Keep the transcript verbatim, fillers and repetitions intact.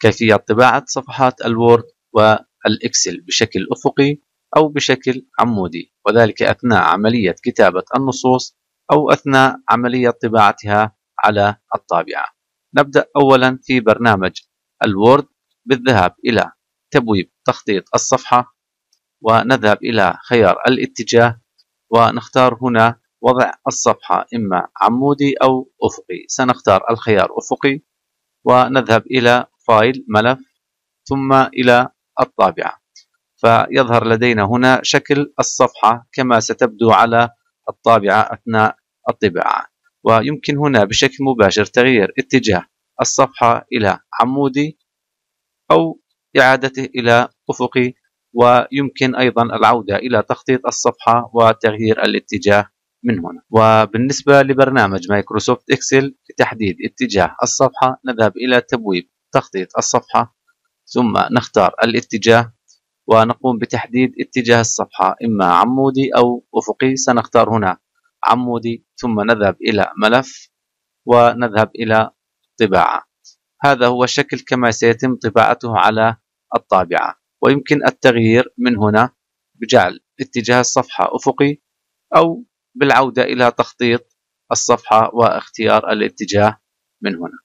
كيفية طباعة صفحات الوورد والإكسل بشكل أفقي أو بشكل عمودي، وذلك أثناء عملية كتابة النصوص أو أثناء عملية طباعتها على الطابعة. نبدأ أولا في برنامج الوورد بالذهاب إلى تبويب تخطيط الصفحة، ونذهب إلى خيار الاتجاه ونختار هنا وضع الصفحة إما عمودي أو أفقي. سنختار الخيار أفقي ونذهب إلى فايل ملف ثم إلى الطابعة، فيظهر لدينا هنا شكل الصفحة كما ستبدو على الطابعة أثناء الطباعة. ويمكن هنا بشكل مباشر تغيير اتجاه الصفحة إلى عمودي أو إعادته إلى أفقي، ويمكن أيضا العودة إلى تخطيط الصفحة وتغيير الاتجاه من هنا. وبالنسبة لبرنامج مايكروسوفت إكسل لتحديد اتجاه الصفحة نذهب إلى تبويب تخطيط الصفحة ثم نختار الاتجاه ونقوم بتحديد اتجاه الصفحة إما عمودي أو أفقي. سنختار هنا عمودي ثم نذهب إلى ملف ونذهب إلى طباعة. هذا هو الشكل كما سيتم طباعته على الطابعة، ويمكن التغيير من هنا بجعل اتجاه الصفحة أفقي أو بالعودة إلى تخطيط الصفحة واختيار الاتجاه من هنا.